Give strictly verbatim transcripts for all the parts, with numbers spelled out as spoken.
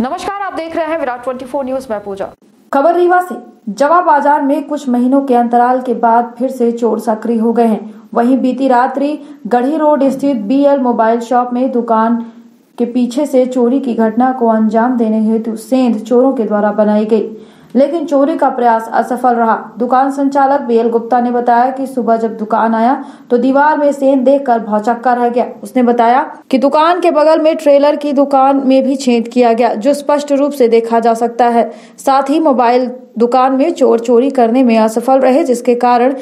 नमस्कार, आप देख रहे हैं विराट चौबीस न्यूज। मैं पूजा। खबर रीवा से। जवा बाजार में कुछ महीनों के अंतराल के बाद फिर से चोर सक्रिय हो गए हैं। वहीं बीती रात्रि गढ़ी रोड स्थित बी एल मोबाइल शॉप में दुकान के पीछे से चोरी की घटना को अंजाम देने हेतु सेंध चोरों के द्वारा बनाई गई, लेकिन चोरी का प्रयास असफल रहा। दुकान संचालक बी एल गुप्ता ने बताया कि सुबह जब दुकान आया तो दीवार में सेंध देखकर भौचक्का रह गया। उसने बताया कि दुकान के बगल में ट्रेलर की दुकान में भी छेद किया गया, जो स्पष्ट रूप से देखा जा सकता है। साथ ही मोबाइल दुकान में चोर चोरी करने में असफल रहे, जिसके कारण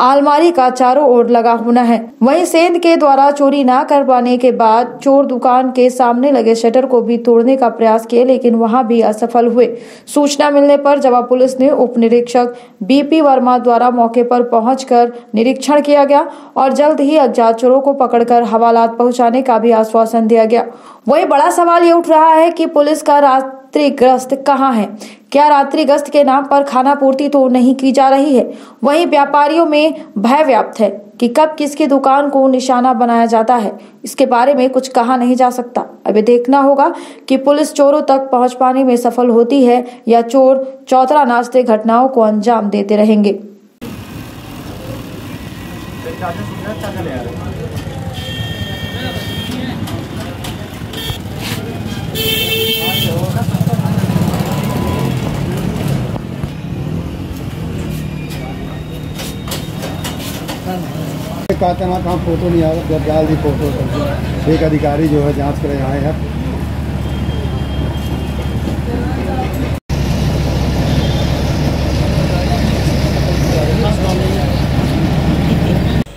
आलमारी का चारों ओर लगा होना है। वहीं सेंध के द्वारा चोरी ना कर पाने के बाद चोर दुकान के सामने लगे शटर को भी तोड़ने का प्रयास किए, लेकिन वहां भी असफल हुए। सूचना मिलने पर जवा पुलिस ने उप निरीक्षक बी पी वर्मा द्वारा मौके पर पहुंचकर निरीक्षण किया गया और जल्द ही अज्ञात चोरों को पकड़कर हवालात पहुँचाने का भी आश्वासन दिया गया। वही बड़ा सवाल ये उठ रहा है कि पुलिस का रास्ता रात्रि गश्त कहाँ है? क्या रात्रि गश्त के नाम पर खाना पूर्ति तो नहीं की जा रही है? वहीं व्यापारियों में भय व्याप्त है कि कब किसकी दुकान को निशाना बनाया जाता है, इसके बारे में कुछ कहा नहीं जा सकता। अभी देखना होगा कि पुलिस चोरों तक पहुंच पाने में सफल होती है या चोर चौतरा नाचते घटनाओं को अंजाम देते रहेंगे। कहते हैं कहाँ फोटो नहीं आया, जब डाल दी फोटो तो एक अधिकारी जो है जांच कर आए हैं।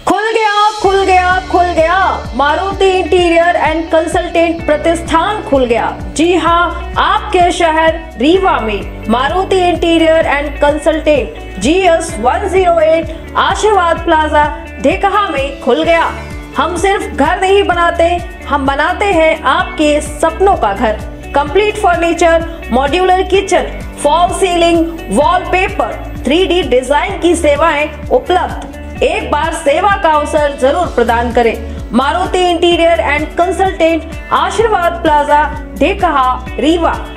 खुल गया खुल गया खुल गया मारुति इंटीरियर एंड कंसल्टेंट प्रतिष्ठान खुल गया। जी हाँ, आपके शहर रीवा में Maruti interior and consultant G S one zero eight Ashirwad plaza Dhekaha में खुल गया। हम सिर्फ घर नहीं बनाते, हम बनाते हैं आपके सपनों का घर। Complete furniture, modular kitchen, fall ceiling, wallpaper, three D design की सेवाएं उपलब्ध। एक बार सेवा का अवसर जरूर प्रदान करें। Maruti interior and consultant Ashirwad plaza Dhekaha Rewa.